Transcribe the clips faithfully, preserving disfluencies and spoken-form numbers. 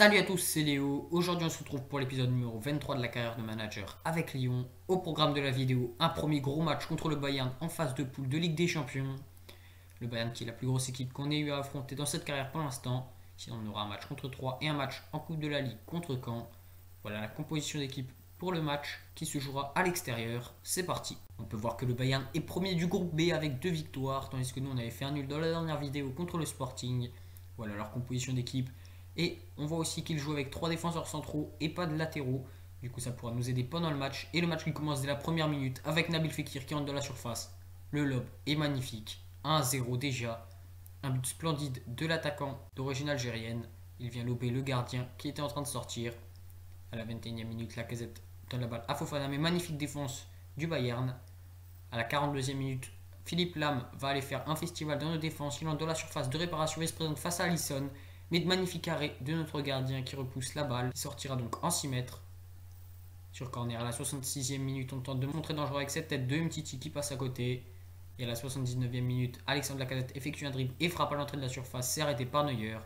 Salut à tous, c'est Léo. Aujourd'hui on se retrouve pour l'épisode numéro vingt-trois de la carrière de manager avec Lyon. Au programme de la vidéo, un premier gros match contre le Bayern en phase de poule de Ligue des Champions. Le Bayern qui est la plus grosse équipe qu'on ait eu à affronter dans cette carrière pour l'instant. Sinon on aura un match contre Troyes et un match en Coupe de la Ligue contre Caen. Voilà la composition d'équipe pour le match qui se jouera à l'extérieur. C'est parti. On peut voir que le Bayern est premier du groupe B avec deux victoires, tandis que nous on avait fait un nul dans la dernière vidéo contre le Sporting. Voilà leur composition d'équipe. Et on voit aussi qu'il joue avec trois défenseurs centraux et pas de latéraux. Du coup, ça pourra nous aider pendant le match. Et le match qui commence dès la première minute avec Nabil Fekir qui rentre de la surface. Le lob est magnifique. un zéro déjà. Un but splendide de l'attaquant d'origine algérienne. Il vient lober le gardien qui était en train de sortir. À la vingt et unième minute, Lacazette donne la balle à Fofana. Mais magnifique défense du Bayern. À la quarante-deuxième minute, Philippe Lam va aller faire un festival dans nos défenses. Il rentre de la surface de réparation et se présente face à Alisson. Mais de magnifique arrêt de notre gardien qui repousse la balle. Il sortira donc en six mètres. Sur corner, à la soixante-sixième minute, on tente de montrer dangereux avec cette tête de Umtiti qui passe à côté. Et à la soixante-dix-neuvième minute, Alexandre Lacazette effectue un dribble et frappe à l'entrée de la surface. C'est arrêté par Neuer.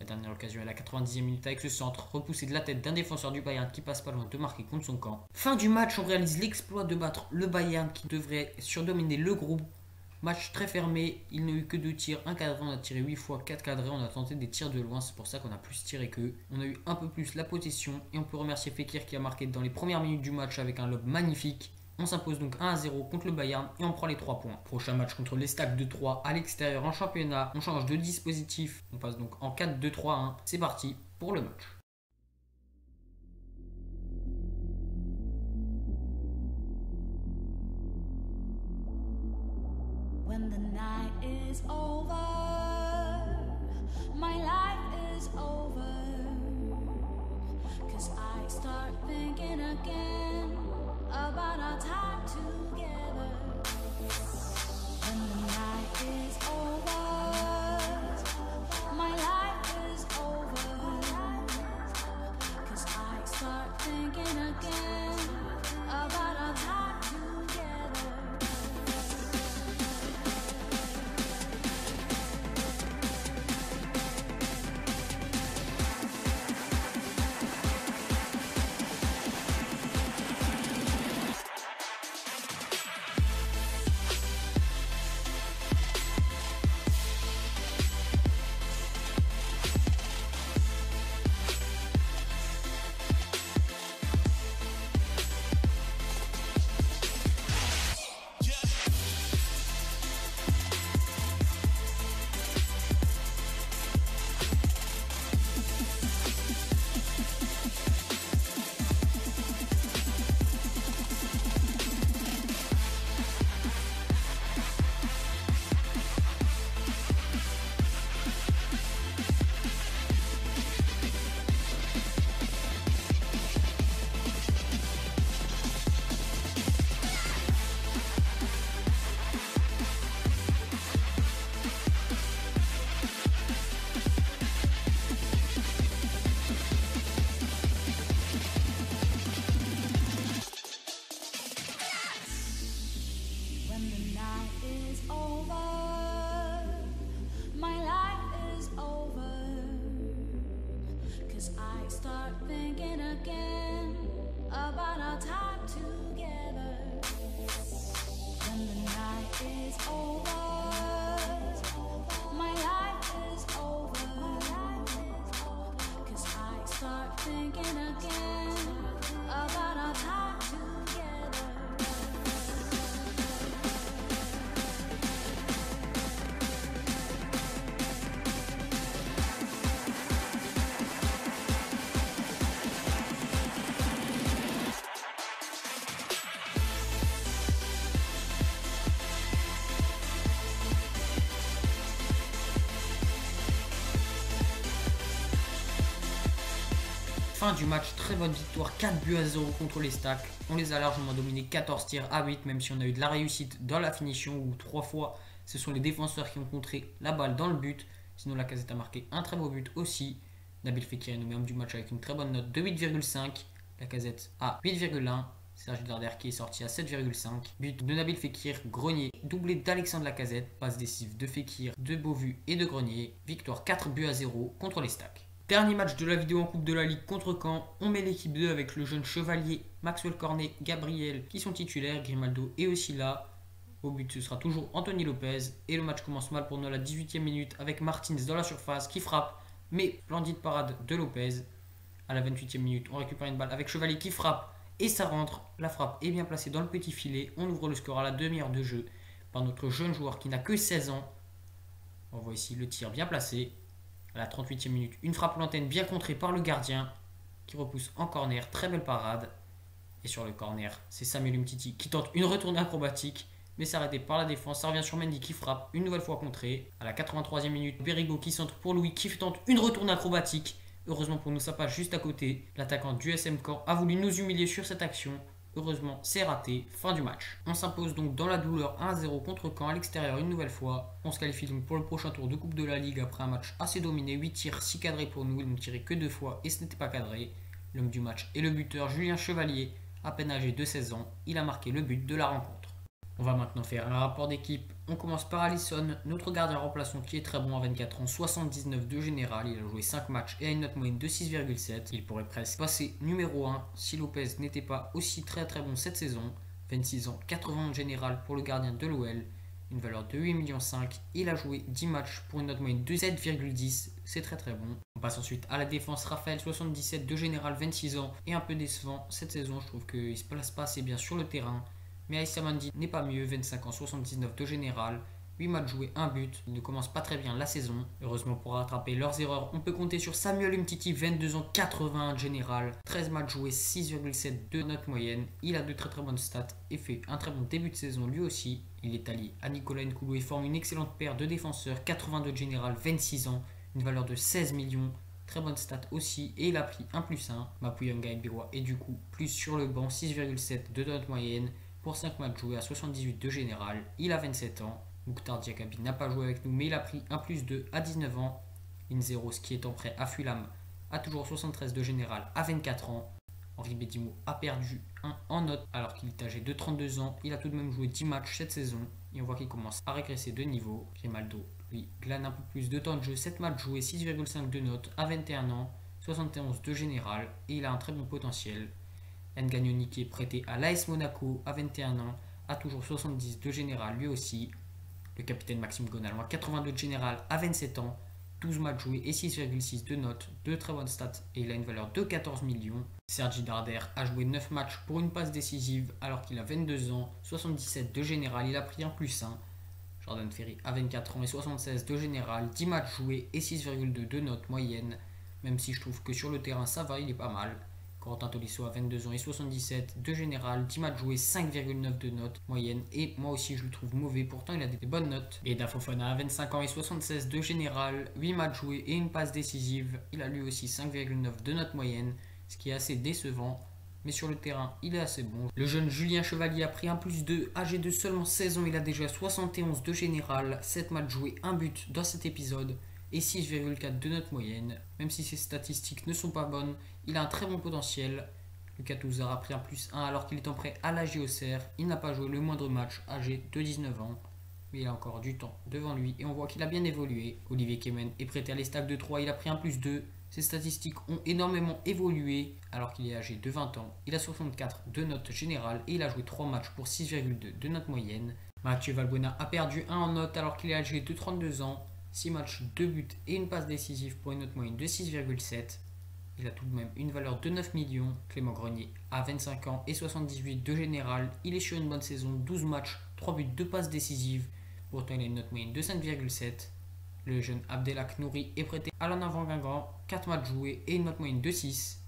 La dernière occasion à la quatre-vingt-dixième minute avec ce centre repoussé de la tête d'un défenseur du Bayern qui passe pas loin de marquer contre son camp. Fin du match, on réalise l'exploit de battre le Bayern qui devrait surdominer le groupe. Match très fermé, il n'y a eu que deux tirs, un cadré, on a tiré huit fois, quatre cadrés, on a tenté des tirs de loin, c'est pour ça qu'on a plus tiré qu'eux. On a eu un peu plus la possession et on peut remercier Fekir qui a marqué dans les premières minutes du match avec un lob magnifique. On s'impose donc un à zéro contre le Bayern et on prend les trois points. Prochain match contre l'Estac de Troyes à l'extérieur en championnat, on change de dispositif, on passe donc en quatre deux trois un, c'est parti pour le match. When the night is over, my life is over, 'cause I start thinking again about our time together. When the night is over, my life is over, 'cause I start thinking again about our time together. Fin du match, très bonne victoire, quatre buts à zéro contre les Stacks. On les a largement dominés, quatorze tirs à huit, même si on a eu de la réussite dans la finition où trois fois ce sont les défenseurs qui ont contré la balle dans le but. Sinon Lacazette a marqué un très beau but aussi. Nabil Fekir est nommé homme du match avec une très bonne note de huit virgule cinq. Lacazette à huit virgule un. Serge Darder qui est sorti à sept virgule cinq. But de Nabil Fekir, Grenier, doublé d'Alexandre Lacazette. Passe décisive de Fekir, de Beauvu et de Grenier. Victoire quatre buts à zéro contre les Stacks. Dernier match de la vidéo en Coupe de la Ligue contre Caen, on met l'équipe deux avec le jeune Chevalier, Maxwell Cornet, Gabriel qui sont titulaires, Grimaldo est aussi là. Au but ce sera toujours Anthony Lopez et le match commence mal pour nous à la dix-huitième minute avec Martins dans la surface qui frappe, mais splendide parade de Lopez. À la vingt-huitième minute, on récupère une balle avec Chevalier qui frappe et ça rentre. La frappe est bien placée dans le petit filet, on ouvre le score à la demi-heure de jeu par notre jeune joueur qui n'a que seize ans. On voit ici le tir bien placé. À la trente-huitième minute, une frappe lointaine bien contrée par le gardien qui repousse en corner, très belle parade. Et sur le corner, c'est Samuel Umtiti qui tente une retournée acrobatique, mais c'est arrêté par la défense. Ça revient sur Mendy qui frappe, une nouvelle fois contrée. À la quatre-vingt-troisième minute, Berigo qui centre pour Louis qui tente une retournée acrobatique. Heureusement pour nous, ça passe juste à côté. L'attaquant du S M Caen a voulu nous humilier sur cette action. Heureusement, c'est raté. Fin du match. On s'impose donc dans la douleur un à zéro contre Caen à l'extérieur une nouvelle fois. On se qualifie donc pour le prochain tour de Coupe de la Ligue après un match assez dominé. huit tirs, six cadrés pour nous. Ils ne tiraient que deux fois et ce n'était pas cadré. L'homme du match est le buteur Julien Chevalier. À peine âgé de seize ans, il a marqué le but de la rencontre. On va maintenant faire un rapport d'équipe. On commence par Alisson, notre gardien remplaçant qui est très bon à vingt-quatre ans, soixante-dix-neuf de général. Il a joué cinq matchs et a une note moyenne de six virgule sept. Il pourrait presque passer numéro un si Lopez n'était pas aussi très très bon cette saison. vingt-six ans, quatre-vingts de général pour le gardien de l'O L. Une valeur de huit virgule cinq millions. Il a joué dix matchs pour une note moyenne de sept virgule dix. C'est très très bon. On passe ensuite à la défense. Raphaël, soixante-dix-sept de général, vingt-six ans et un peu décevant cette saison. Je trouve qu'il ne se place pas assez bien sur le terrain. Mais Aïssa Mandi n'est pas mieux, vingt-cinq ans, soixante-dix-neuf de général, huit matchs joués, un but. Il ne commence pas très bien la saison. Heureusement pour rattraper leurs erreurs, on peut compter sur Samuel Umtiti, vingt-deux ans, quatre-vingt-un de général, treize matchs joués, six virgule sept de note moyenne. Il a de très très bonnes stats et fait un très bon début de saison lui aussi. Il est allié à Nicolas Nkoulou et forme une excellente paire de défenseurs, quatre-vingt-deux de général, vingt-six ans, une valeur de seize millions. Très bonne stat aussi et il a pris un plus un. Mapou Yanga-Biroa est du coup plus sur le banc, six virgule sept de note moyenne. Pour cinq matchs joués à soixante-dix-huit de général, il a vingt-sept ans. Moukhtar Diakabi n'a pas joué avec nous, mais il a pris un plus deux à dix-neuf ans. Inzeros, qui est en prêt à Fulham, a toujours soixante-treize de général à vingt-quatre ans. Henri Bedimo a perdu un en note alors qu'il est âgé de trente-deux ans. Il a tout de même joué dix matchs cette saison et on voit qu'il commence à régresser de niveau. Grimaldo, lui, glane un peu plus de temps de jeu, sept matchs joués, six virgule cinq de note à vingt et un ans, soixante et onze de général et il a un très bon potentiel. Ngagnoni qui est prêté à l'A S Monaco à vingt et un ans, a toujours soixante-dix de général lui aussi. Le capitaine Maxime Gonalon à quatre-vingt-deux de général à vingt-sept ans, douze matchs joués et six virgule six de note, deux très bonnes stats et il a une valeur de quatorze millions. Serge Darder a joué neuf matchs pour une passe décisive alors qu'il a vingt-deux ans, soixante-dix-sept de général, il a pris un plus un. Jordan Ferry à vingt-quatre ans et soixante-seize de général, dix matchs joués et six virgule deux de note moyenne, même si je trouve que sur le terrain ça va, il est pas mal. Corentin Tolisso à vingt-deux ans et soixante-dix-sept de général, dix matchs joués, cinq virgule neuf de note moyenne et moi aussi je le trouve mauvais, pourtant il a des bonnes notes. Et Dafofana à vingt-cinq ans et soixante-seize de général, huit matchs joués et une passe décisive, il a lui aussi cinq virgule neuf de note moyenne, ce qui est assez décevant, mais sur le terrain il est assez bon. Le jeune Julien Chevalier a pris un plus deux, âgé de seulement seize ans, il a déjà soixante et onze de général, sept matchs joués, un but dans cet épisode et six virgule quatre de note moyenne. Même si ses statistiques ne sont pas bonnes, il a un très bon potentiel. Le Katouzar a pris un plus un alors qu'il est en prêt à la Géocère. Il n'a pas joué le moindre match, âgé de dix-neuf ans. Mais il a encore du temps devant lui et on voit qu'il a bien évolué. Olivier Kemen est prêté à l'Estac de Troyes, il a pris un plus deux. Ses statistiques ont énormément évolué alors qu'il est âgé de vingt ans. Il a soixante-quatre de note générale et il a joué trois matchs pour six virgule deux de note moyenne. Mathieu Valbuena a perdu un en note alors qu'il est âgé de trente-deux ans. six matchs, deux buts et une passe décisive pour une note moyenne de six virgule sept. Il a tout de même une valeur de neuf millions. Clément Grenier à vingt-cinq ans et soixante-dix-huit de général. Il est sur une bonne saison, douze matchs, trois buts, deux passes décisives. Pourtant il a une note moyenne de cinq virgule sept. Le jeune Abdelhak Nouri est prêté à l'En Avant Guingamp, quatre matchs joués et une note moyenne de six.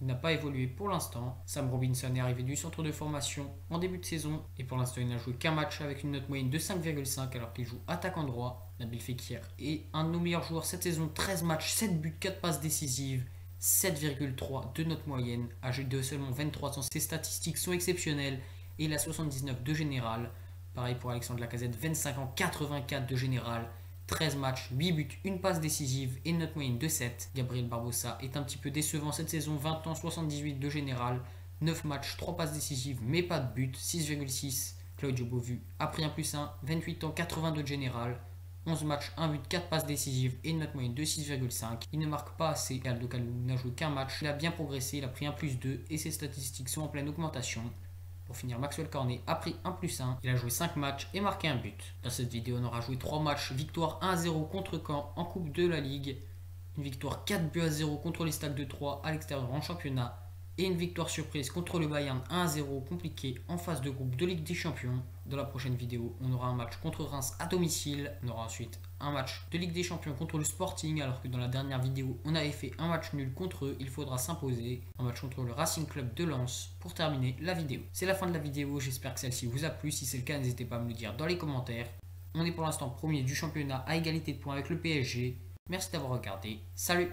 Il n'a pas évolué pour l'instant. Sam Robinson est arrivé du centre de formation en début de saison et pour l'instant il n'a joué qu'un match avec une note moyenne de cinq virgule cinq alors qu'il joue attaquant droit. Nabil Fekir est un de nos meilleurs joueurs cette saison, treize matchs, sept buts, quatre passes décisives, sept virgule trois de note moyenne, âgé de seulement vingt-trois ans. Ses statistiques sont exceptionnelles et il a soixante-dix-neuf de général. Pareil pour Alexandre Lacazette, vingt-cinq ans, quatre-vingt-quatre de général, treize matchs, huit buts, une passe décisive et une note moyenne de sept. Gabriel Barbosa est un petit peu décevant cette saison, vingt ans, soixante-dix-huit de général, neuf matchs, trois passes décisives mais pas de but, six virgule six. Claudio Bovu a pris un plus un, vingt-huit ans, quatre-vingt-deux de général, onze matchs, un but, quatre passes décisives et une note moyenne de six virgule cinq. Il ne marque pas assez, et Aldo n'a joué qu'un match. Il a bien progressé, il a pris un plus deux et ses statistiques sont en pleine augmentation. Pour finir, Maxwell Cornet a pris un plus un, il a joué cinq matchs et marqué un but. Dans cette vidéo, on aura joué trois matchs, victoire un à zéro contre Caen en Coupe de la Ligue, une victoire quatre buts à zéro contre l'Estac de Troyes à l'extérieur en championnat, et une victoire surprise contre le Bayern un à zéro compliqué en phase de groupe de Ligue des Champions. Dans la prochaine vidéo, on aura un match contre Reims à domicile. On aura ensuite un match de Ligue des Champions contre le Sporting, alors que dans la dernière vidéo, on avait fait un match nul contre eux, il faudra s'imposer. Un match contre le Racing Club de Lens pour terminer la vidéo. C'est la fin de la vidéo, j'espère que celle-ci vous a plu. Si c'est le cas, n'hésitez pas à me le dire dans les commentaires. On est pour l'instant premier du championnat à égalité de points avec le P S G. Merci d'avoir regardé, salut!